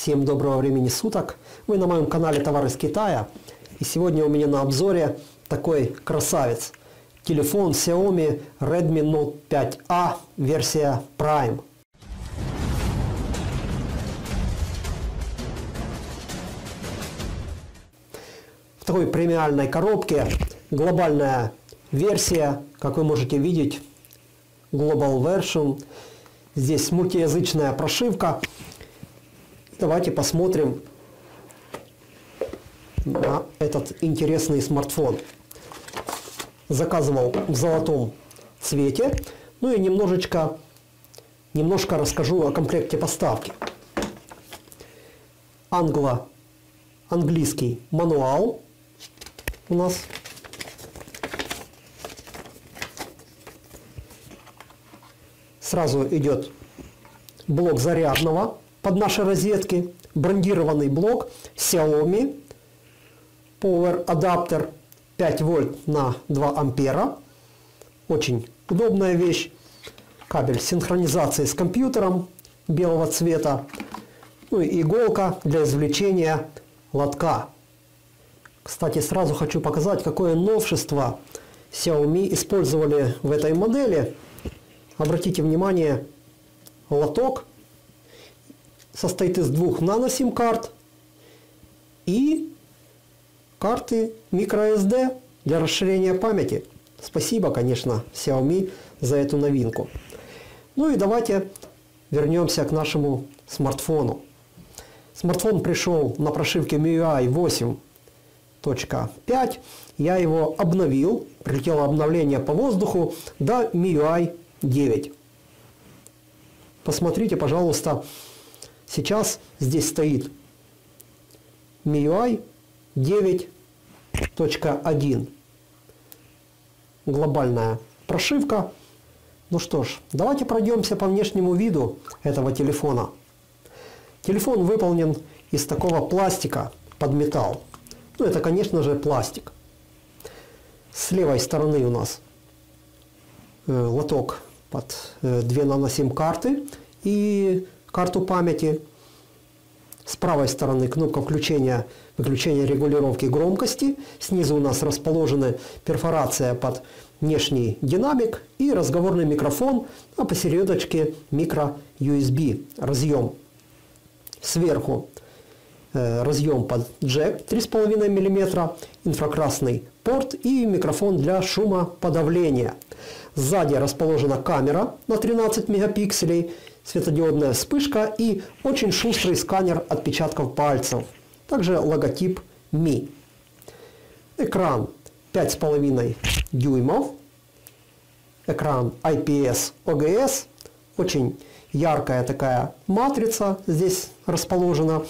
Всем доброго времени суток. Вы на моем канале Товары из Китая. И сегодня у меня на обзоре такой красавец. Телефон Xiaomi Redmi Note 5A версия Prime. В такой премиальной коробке глобальная версия, как вы можете видеть, Global Version. Здесь мультиязычная прошивка. Давайте посмотрим на этот интересный смартфон. Заказывал в золотом цвете. Ну и немножко расскажу о комплекте поставки. Английский мануал у нас. Сразу идет блок зарядного под наши розетки, брендированный блок Xiaomi, Power адаптер 5 вольт на 2 ампера. Очень удобная вещь. Кабель синхронизации с компьютером белого цвета. Ну и иголка для извлечения лотка. Кстати, сразу хочу показать, какое новшество Xiaomi использовали в этой модели. Обратите внимание, лоток состоит из двух нано-сим-карт и карты microSD для расширения памяти. Спасибо, конечно, Xiaomi за эту новинку. Ну и давайте вернемся к нашему смартфону. Смартфон пришел на прошивке MIUI 8.5. Я его обновил. Прилетело обновление по воздуху до MIUI 9. Посмотрите, пожалуйста, сейчас здесь стоит MIUI 9.1. Глобальная прошивка. Ну что ж, давайте пройдемся по внешнему виду этого телефона. Телефон выполнен из такого пластика под металл. Ну это, конечно же, пластик. С левой стороны у нас лоток под две нано-сим-карты и карту памяти. С правой стороны кнопка включения, выключения регулировки громкости. Снизу у нас расположена перфорация под внешний динамик и разговорный микрофон, а посередочке микро-USB разъем. Сверху разъем под джек 3,5 мм, инфракрасный порт и микрофон для шумоподавления. Сзади расположена камера на 13 мегапикселей, светодиодная вспышка и очень шустрый сканер отпечатков пальцев. Также логотип Mi. Экран 5,5 дюймов. Экран IPS OGS. Очень яркая такая матрица здесь расположена.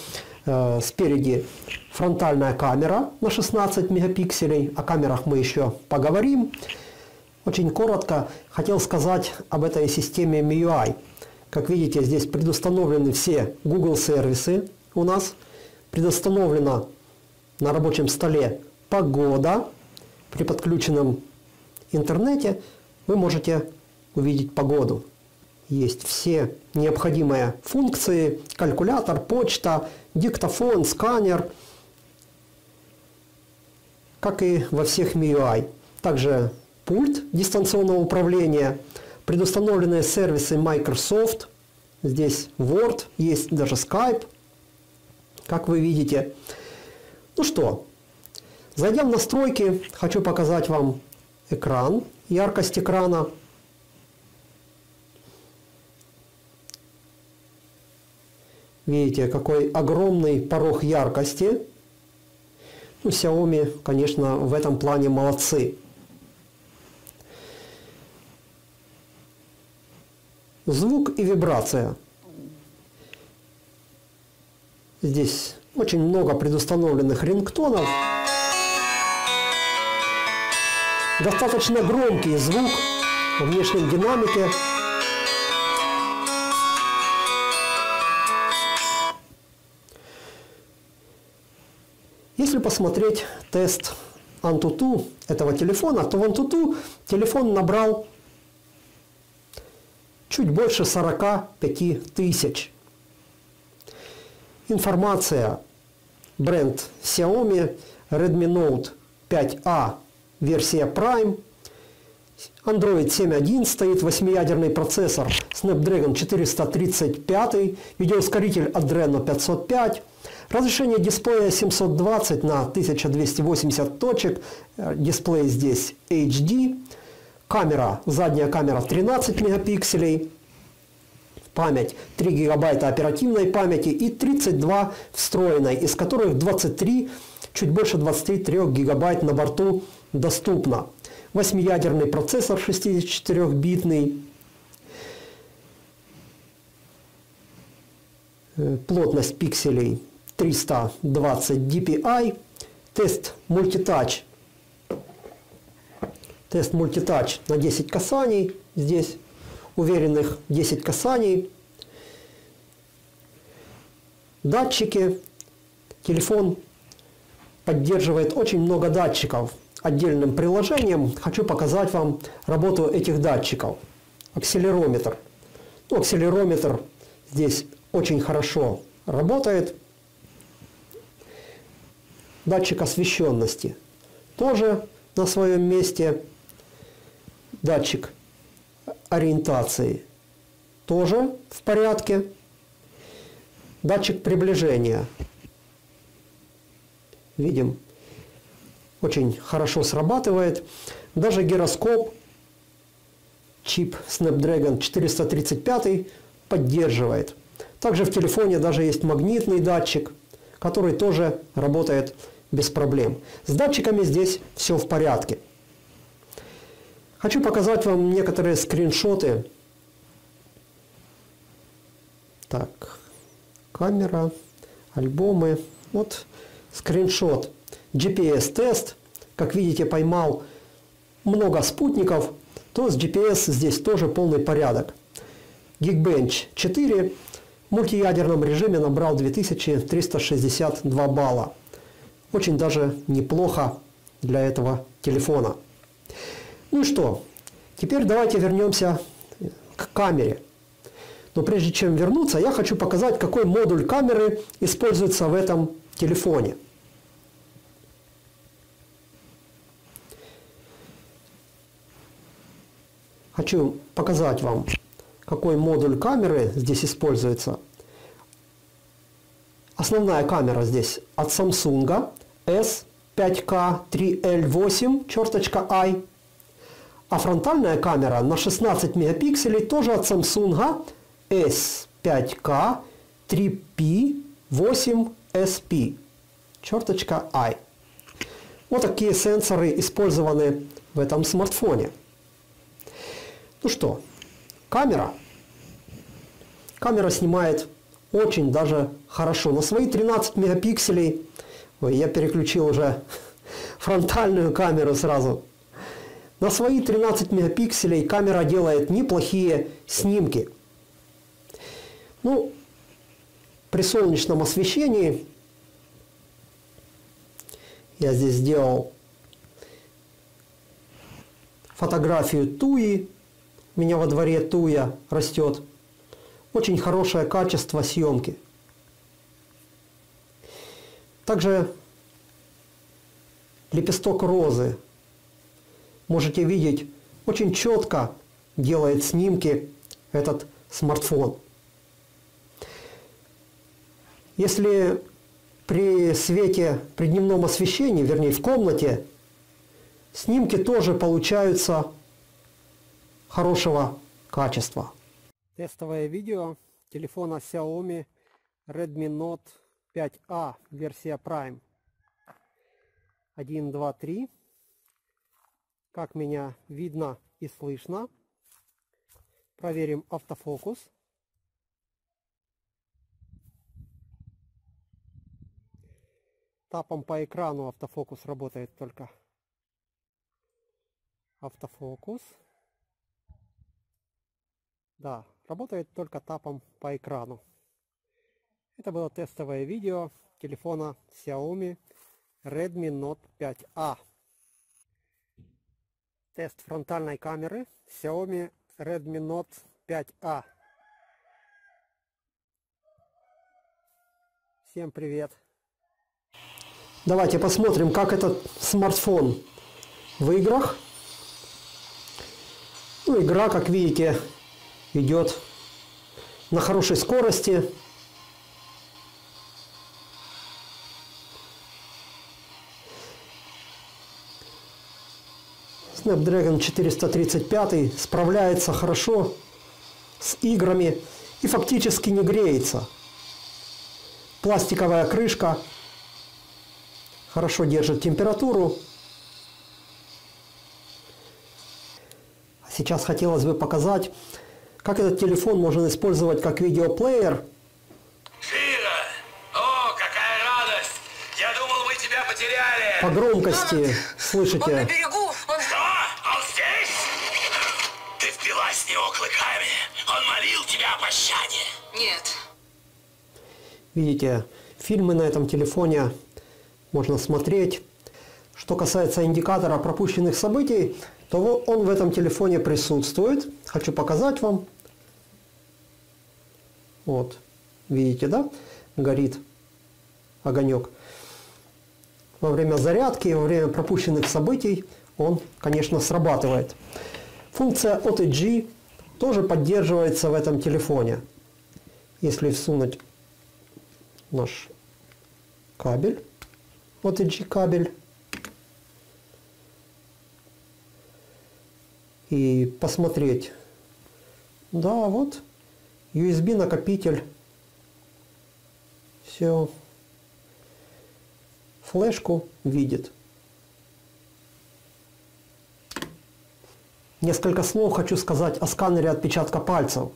Спереди фронтальная камера на 16 мегапикселей. О камерах мы еще поговорим. Очень коротко хотел сказать об этой системе MIUI. Как видите, здесь предустановлены все Google сервисы у нас. Предустановлена на рабочем столе погода. При подключенном интернете вы можете увидеть погоду. Есть все необходимые функции. Калькулятор, почта, диктофон, сканер. Как и во всех MIUI. Также пульт дистанционного управления. Предустановленные сервисы Microsoft, здесь Word, есть даже Skype, как вы видите. Ну что, зайдя в настройки, хочу показать вам экран, яркость экрана. Видите, какой огромный порог яркости. Ну, Xiaomi, конечно, в этом плане молодцы. Звук и вибрация. Здесь очень много предустановленных рингтонов. Достаточно громкий звук во внешнем динамике. Если посмотреть тест Antutu этого телефона, то в Antutu телефон набрал чуть больше 45 тысяч. Информация. Бренд Xiaomi, Redmi Note 5A, версия Prime, Android 7.1 стоит, 8-ядерный процессор Snapdragon 435, видеоускоритель Adreno 505, разрешение дисплея 720 на 1280 точек, дисплей здесь HD, камера, задняя камера 13 мегапикселей, память 3 гигабайта оперативной памяти и 32 встроенной, из которых 23, чуть больше 23 гигабайт на борту доступно. 8-ядерный процессор 64-битный, плотность пикселей 320 dpi, тест мультитач на 10 касаний, здесь уверенных 10 касаний, датчики, телефон поддерживает очень много датчиков. Отдельным приложением хочу показать вам работу этих датчиков. Акселерометр. Ну, акселерометр здесь очень хорошо работает. Датчик освещенности тоже на своем месте. Датчик ориентации тоже в порядке. Датчик приближения. Видим. Очень хорошо срабатывает. Даже гироскоп, чип Snapdragon 435 поддерживает. Также в телефоне даже есть магнитный датчик, который тоже работает без проблем. С датчиками здесь все в порядке. Хочу показать вам некоторые скриншоты. Так, камера, альбомы. Вот скриншот. GPS-тест, как видите, поймал много спутников, то с GPS здесь тоже полный порядок. Geekbench 4 в мультиядерном режиме набрал 2362 балла. Очень даже неплохо для этого телефона. Ну что, теперь давайте вернемся к камере. Но прежде чем вернуться, я хочу показать, какой модуль камеры используется в этом телефоне. Хочу показать вам, какой модуль камеры здесь используется. Основная камера здесь от Samsung S5K3L8-I, а фронтальная камера на 16 мегапикселей тоже от Samsung S5K3P8SP-I. Вот такие сенсоры использованы в этом смартфоне. Ну что, камера. Камера снимает очень даже хорошо. На свои 13 мегапикселей, ой, я переключил уже фронтальную камеру сразу. На свои 13 мегапикселей камера делает неплохие снимки. Ну, при солнечном освещении я здесь сделал фотографию туи. У меня во дворе туя растет. Очень хорошее качество съемки. Также лепесток розы. Можете видеть, очень четко делает снимки этот смартфон. Если при свете, при дневном освещении, вернее в комнате, снимки тоже получаются хорошего качества. Тестовое видео телефона Xiaomi Redmi Note 5A, версия Prime. 1, 2, 3. Как меня видно и слышно. Проверим автофокус. Тапом по экрану автофокус работает только. Автофокус. Да, работает только тапом по экрану. Это было тестовое видео телефона Xiaomi Redmi Note 5A. Тест фронтальной камеры Xiaomi Redmi Note 5A. Всем привет! Давайте посмотрим, как этот смартфон в играх. Ну, игра, как видите, идет на хорошей скорости. Snapdragon 435 справляется хорошо с играми и фактически не греется. Пластиковая крышка хорошо держит температуру. Сейчас хотелось бы показать, как этот телефон можно использовать как видеоплеер. Жира! О, какая радость! Я думал, мы тебя потеряли! По громкости слышите. Он на берегу! Он... Что? Он здесь? Ты впилась в него клыками! Он молил тебя о пощаде! Нет. Видите, фильмы на этом телефоне можно смотреть. Что касается индикатора пропущенных событий, то он в этом телефоне присутствует. Хочу показать вам. Вот, видите, да? Горит огонек. Во время зарядки, во время пропущенных событий он, конечно, срабатывает. Функция OTG тоже поддерживается в этом телефоне. Если всунуть наш кабель, OTG кабель, и посмотреть. Да, вот. USB накопитель. Все. Флешку видит. Несколько слов хочу сказать о сканере отпечатка пальцев.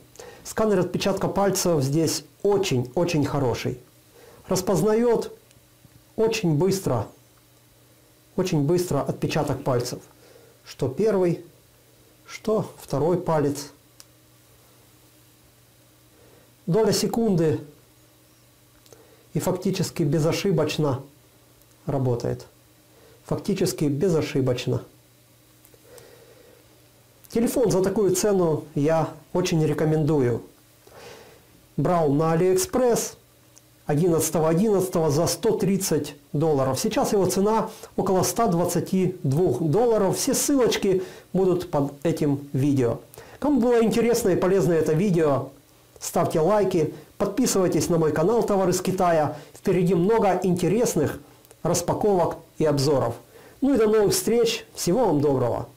Сканер отпечатка пальцев здесь очень-очень хороший. Распознает очень быстро отпечаток пальцев. Что первый, что второй палец. Доля секунды, и фактически безошибочно работает. Фактически безошибочно. Телефон за такую цену я очень рекомендую. Брал на Алиэкспресс 11.11 за $130. Сейчас его цена около $122. Все ссылочки будут под этим видео. Кому было интересно и полезно это видео, ставьте лайки, подписывайтесь на мой канал «Товары из Китая». Впереди много интересных распаковок и обзоров. Ну и до новых встреч. Всего вам доброго.